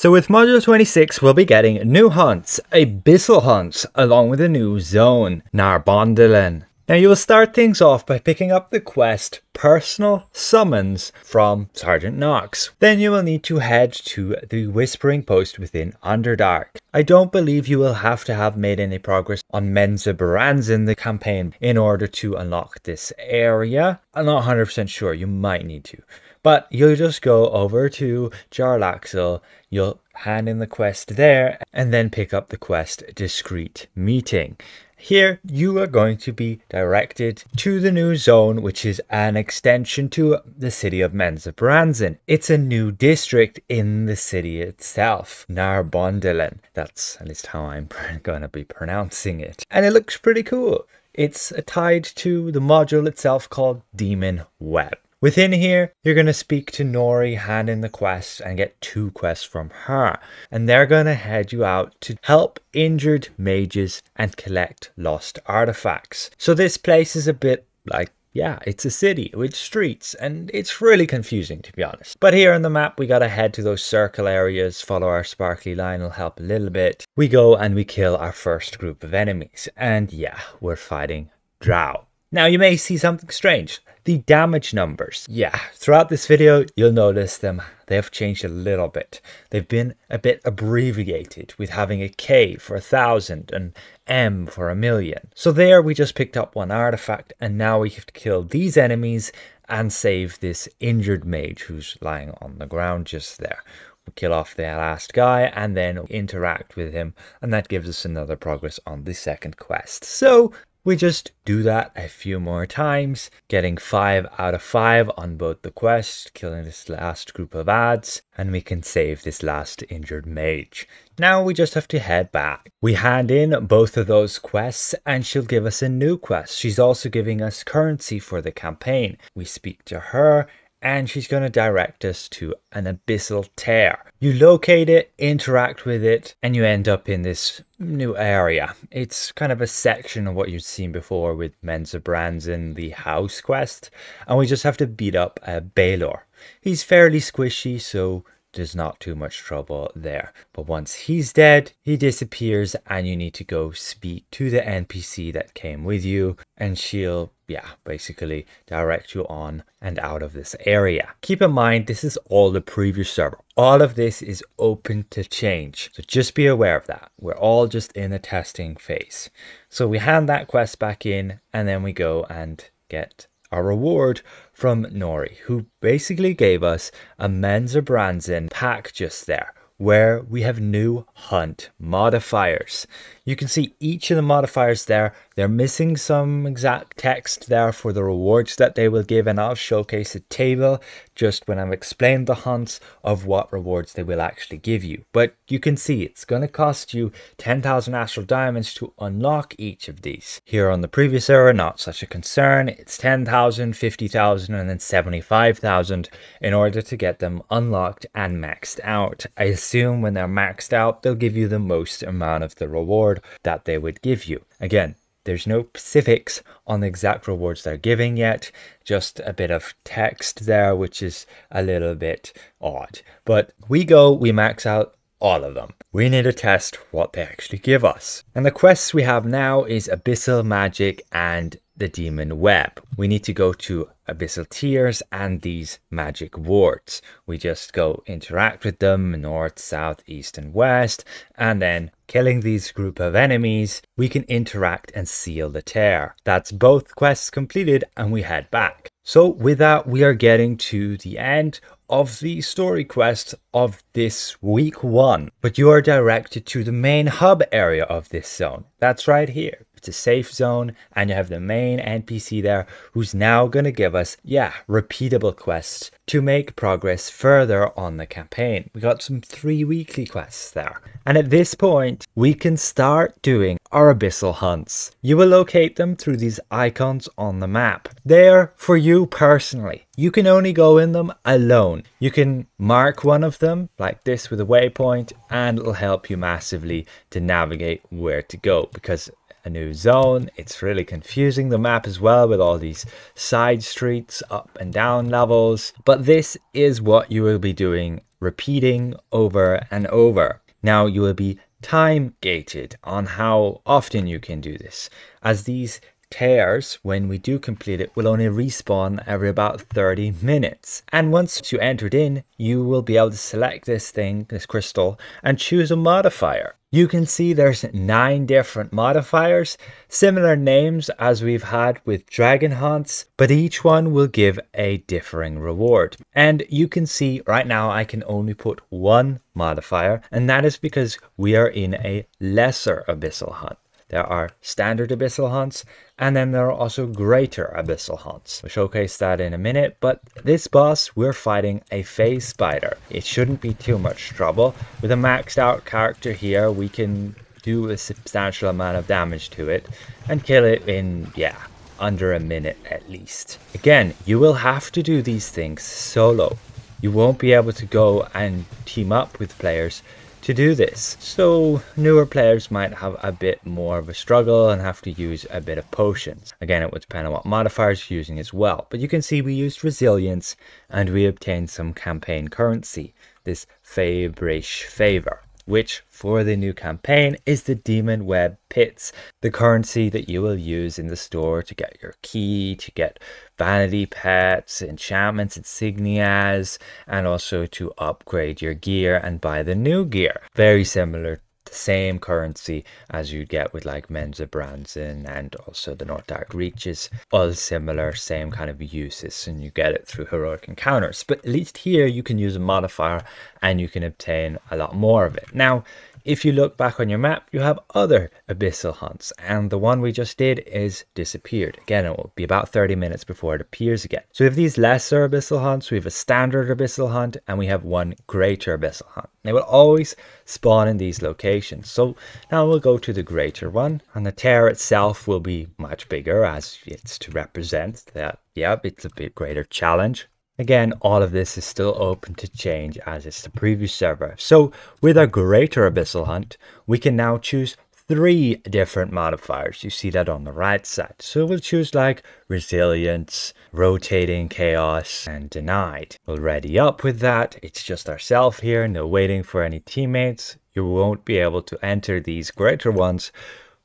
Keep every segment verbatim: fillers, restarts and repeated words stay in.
So with Module twenty-six, we'll be getting new hunts, Abyssal Hunts, along with a new zone, Narbondelen. Now you will start things off by picking up the quest Personal Summons from Sergeant Knox. Then you will need to head to the Whispering Post within Underdark. I don't believe you will have to have made any progress on Menzoberranzan, the campaign, in order to unlock this area. I'm not one hundred percent sure, you might need to. But you'll just go over to Jarlaxle, you'll hand in the quest there, and then pick up the quest Discreet Meeting. Here, you are going to be directed to the new zone, which is an extension to the city of Menzoberranzan. It's a new district in the city itself, Narbondelen. That's at least how I'm going to be pronouncing it. And it looks pretty cool. It's tied to the module itself called Demon Web. Within here, you're going to speak to Nori, hand in the quest, and get two quests from her. And they're going to head you out to help injured mages and collect lost artifacts. So this place is a bit like, yeah, it's a city with streets, and it's really confusing, to be honest. But here on the map, we got to head to those circle areas, follow our sparkly line will help a little bit. We go and we kill our first group of enemies. And yeah, we're fighting drow. Now you may see something strange. The damage numbers. Yeah, throughout this video, you'll notice them. They have changed a little bit. They've been a bit abbreviated with having a K for a thousand and M for a million. So there we just picked up one artifact, and now we have to kill these enemies and save this injured mage who's lying on the ground just there. We kill off the last guy and then interact with him, and that gives us another progress on the second quest. So we just do that a few more times, getting five out of five on both the quest, killing this last group of ads, and we can save this last injured mage. Now we just have to head back. We hand in both of those quests and she'll give us a new quest. She's also giving us currency for the campaign. We speak to her and she's going to direct us to an Abyssal Tear. You locate it, interact with it, and you end up in this new area. It's kind of a section of what you've seen before with Menzoberranzan, the house quest, and we just have to beat up uh, Balor. He's fairly squishy, so there's not too much trouble there. But once he's dead, he disappears, and you need to go speak to the N P C that came with you, and she'll yeah, basically direct you on and out of this area. Keep in mind, this is all the previous server. All of this is open to change. So just be aware of that. We're all just in the testing phase. So we hand that quest back in and then we go and get our reward from Nori, who basically gave us a Menzoberranzan pack just there, where we have new hunt modifiers. You can see each of the modifiers there. They're missing some exact text there for the rewards that they will give, and I'll showcase a table just when I've explained the hunts of what rewards they will actually give you. But you can see it's going to cost you ten thousand astral diamonds to unlock each of these. Here on the previous era, not such a concern. It's ten thousand, fifty thousand, and then seventy-five thousand in order to get them unlocked and maxed out. I assume when they're maxed out, they'll give you the most amount of the reward that they would give you. Again, there's no specifics on the exact rewards they're giving yet, just a bit of text there, which is a little bit odd. But we go, we max out all of them. We need to test what they actually give us. And the quests we have now is Abyssal Magic and the Demon Web. We need to go to Abyssal Tears and these magic wards. We just go interact with them, north, south, east, and west, and then killing these group of enemies, we can interact and seal the tear. That's both quests completed, and we head back. So with that, we are getting to the end of the story quest of this week one, but you are directed to the main hub area of this zone. That's right here. It's a safe zone, and you have the main N P C there who's now going to give us, yeah, repeatable quests to make progress further on the campaign. We got some three weekly quests there. And at this point, we can start doing our Abyssal Hunts. You will locate them through these icons on the map. They're for you personally. You can only go in them alone. You can mark one of them like this with a waypoint, and it'll help you massively to navigate where to go, because a new zone. It's really confusing the map as well with all these side streets, up and down levels. But this is what you will be doing, repeating over and over. Now you will be time gated on how often you can do this, as these tears, when we do complete it, will only respawn every about thirty minutes. And once you entered in, you will be able to select this thing, this crystal, and choose a modifier. You can see there's nine different modifiers, similar names as we've had with dragon hunts, but each one will give a differing reward. And you can see right now I can only put one modifier, and that is because we are in a lesser abyssal hunt. There are standard abyssal hunts, and then there are also greater abyssal hunts. We'll showcase that in a minute, but this boss, we're fighting a phase spider. It shouldn't be too much trouble. With a maxed out character here, we can do a substantial amount of damage to it and kill it in, yeah, under a minute at least. Again, you will have to do these things solo. You won't be able to go and team up with players to do this, so newer players might have a bit more of a struggle and have to use a bit of potions. Again, it would depend on what modifiers you're using as well, but you can see we used resilience and we obtained some campaign currency, this Favrish favor, which for the new campaign is the Demon Web Pits, the currency that you will use in the store to get your key, to get vanity pets, enchantments, insignias, and also to upgrade your gear and buy the new gear. Very similar, the same currency as you'd get with like Menzoberranzan and also the Northdark Reaches. All similar, same kind of uses, and you get it through heroic encounters. But at least here you can use a modifier and you can obtain a lot more of it. Now, if you look back on your map, you have other abyssal hunts, and the one we just did is disappeared. Again, it will be about thirty minutes before it appears again. So we have these lesser abyssal hunts, we have a standard abyssal hunt, and we have one greater abyssal hunt. They will always spawn in these locations. So now we'll go to the greater one, and the tear itself will be much bigger as it's to represent that, yep, it's a bit greater challenge. Again, all of this is still open to change as it's the previous server. So with our greater abyssal hunt, we can now choose three different modifiers. You see that on the right side. So we'll choose like resilience, rotating chaos, and denied. We'll ready up with that. It's just ourselves here, no waiting for any teammates. You won't be able to enter these greater ones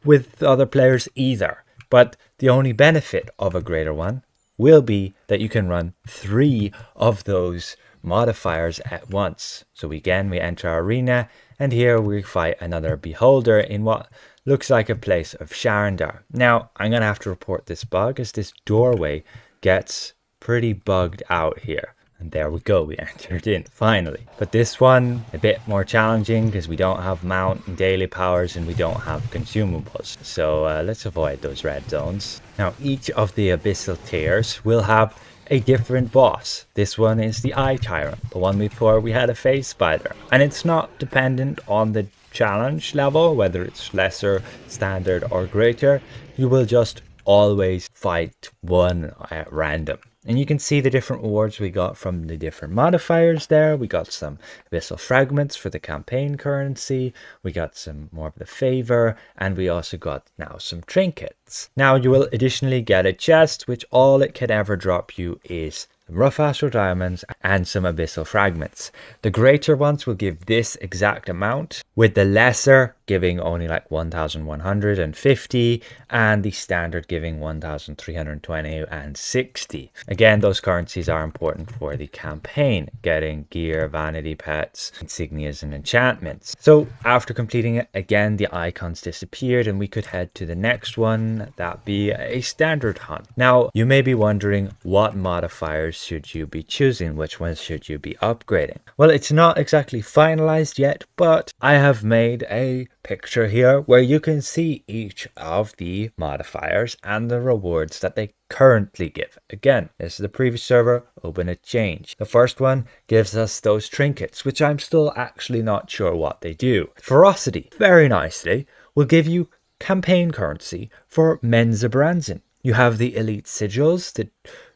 with other players either. But the only benefit of a greater one will be that you can run three of those modifiers at once. So again, we enter our arena, and here we fight another beholder in what looks like a place of Sharandar. Now, I'm going to have to report this bug as this doorway gets pretty bugged out here. And there we go, we entered in, finally. But this one, a bit more challenging because we don't have mount and daily powers and we don't have consumables. So uh, let's avoid those red zones. Now, each of the abyssal tiers will have a different boss. This one is the Eye Tyrant. The one before we had a phase spider. And it's not dependent on the challenge level, whether it's lesser, standard or greater. You will just always fight one at random. And you can see the different rewards we got from the different modifiers there. We got some abyssal fragments for the campaign currency. We got some more of the favor. And we also got now some trinkets. Now you will additionally get a chest, which all it can ever drop you is some rough astral diamonds and some abyssal fragments. The greater ones will give this exact amount, with the lesser giving only like one thousand one hundred fifty and the standard giving one thousand three hundred twenty and sixty. Again, those currencies are important for the campaign, getting gear, vanity pets, insignias and enchantments. So after completing it, again the icons disappeared and we could head to the next one, that be a standard hunt. Now you may be wondering, what modifiers should you be choosing? Which ones should you be upgrading? Well, it's not exactly finalized yet, but I have made a picture here where you can see each of the modifiers and the rewards that they currently give. Again, this is the previous server, open a change. The first one gives us those trinkets, which I'm still actually not sure what they do. Ferocity, very nicely, will give you campaign currency for Menzoberranzan. You have the elite sigils, the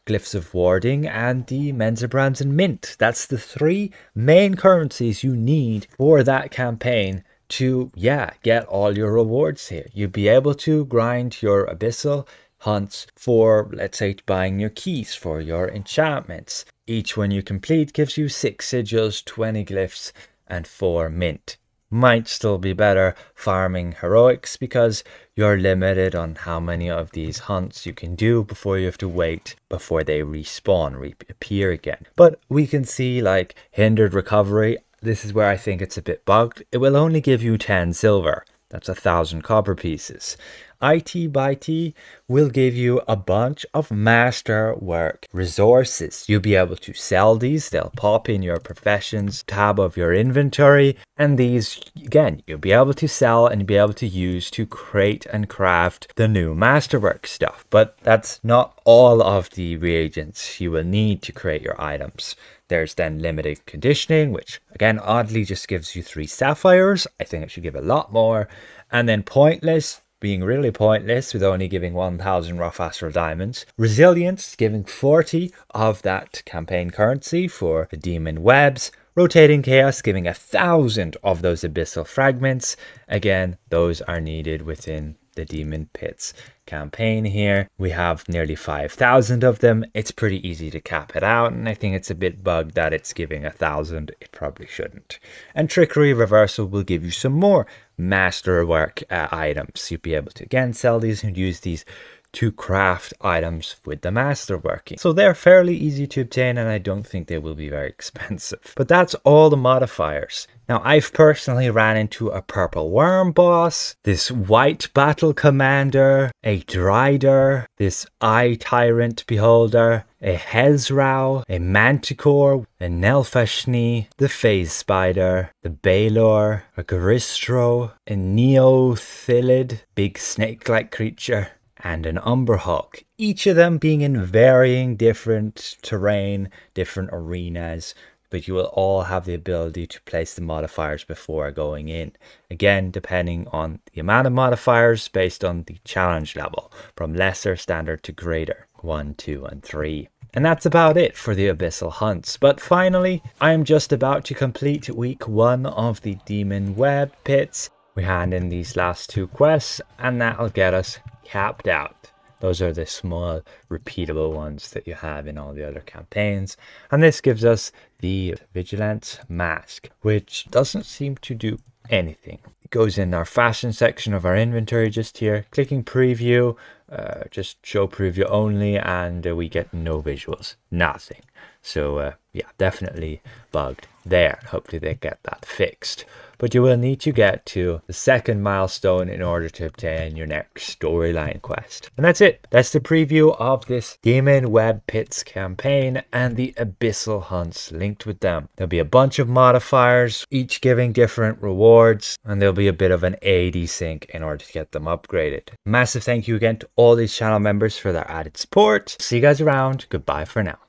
glyphs of warding, and the Menzoberranzan mint. That's the three main currencies you need for that campaign to, yeah, get all your rewards here. You'd be able to grind your Abyssal Hunts for, let's say, buying your keys for your enchantments. Each one you complete gives you six sigils, twenty glyphs, and four mint. Might still be better farming heroics because you're limited on how many of these hunts you can do before you have to wait before they respawn, reappear again. But we can see like hindered recovery. This is where I think it's a bit bugged. It will only give you ten silver. That's a thousand copper pieces. I T by T will give you a bunch of master work resources. You'll be able to sell these. They'll pop in your professions tab of your inventory. And these, again, you'll be able to sell and be able to use to create and craft the new masterwork stuff. But that's not all of the reagents you will need to create your items. There's then limited conditioning, which again, oddly just gives you three sapphires. I think it should give a lot more. And then pointless, being really pointless with only giving one thousand rough astral diamonds. Resilience, giving forty of that campaign currency for the demon webs. Rotating chaos, giving one thousand of those abyssal fragments. Again, those are needed within the Demon Pits campaign here. We have nearly five thousand of them. It's pretty easy to cap it out, and I think it's a bit bugged that it's giving a thousand. It probably shouldn't. And Trickery Reversal will give you some more masterwork uh, items. You'll be able to again sell these and use these to craft items with the masterworking. So they're fairly easy to obtain, and I don't think they will be very expensive. But that's all the modifiers. Now, I've personally ran into a purple worm boss, this white battle commander, a drider, this eye tyrant beholder, a Hezrow, a manticore, a Nelfashni, the phase spider, the Balor, a Goristro, a Neo Thylid, big snake-like creature, and an Umberhawk, each of them being in varying different terrain, different arenas, but you will all have the ability to place the modifiers before going in. Again, depending on the amount of modifiers based on the challenge level, from lesser standard to greater, one, two, and three. And that's about it for the Abyssal Hunts. But finally, I am just about to complete week one of the Demon Web Pits. We hand in these last two quests, and that'll get us capped out. Those are the small repeatable ones that you have in all the other campaigns. And this gives us the Vigilance Mask, which doesn't seem to do anything. It goes in our fashion section of our inventory just here, clicking preview, uh, just show preview only, and uh, we get no visuals, nothing. So uh, yeah, definitely bugged there. Hopefully they get that fixed. But you will need to get to the second milestone in order to obtain your next storyline quest. And that's it. That's the preview of this Demon Web Pits campaign and the Abyssal Hunts linked with them. There'll be a bunch of modifiers, each giving different rewards, and there'll be a bit of an A D sync in order to get them upgraded. Massive thank you again to all these channel members for their added support. See you guys around. Goodbye for now.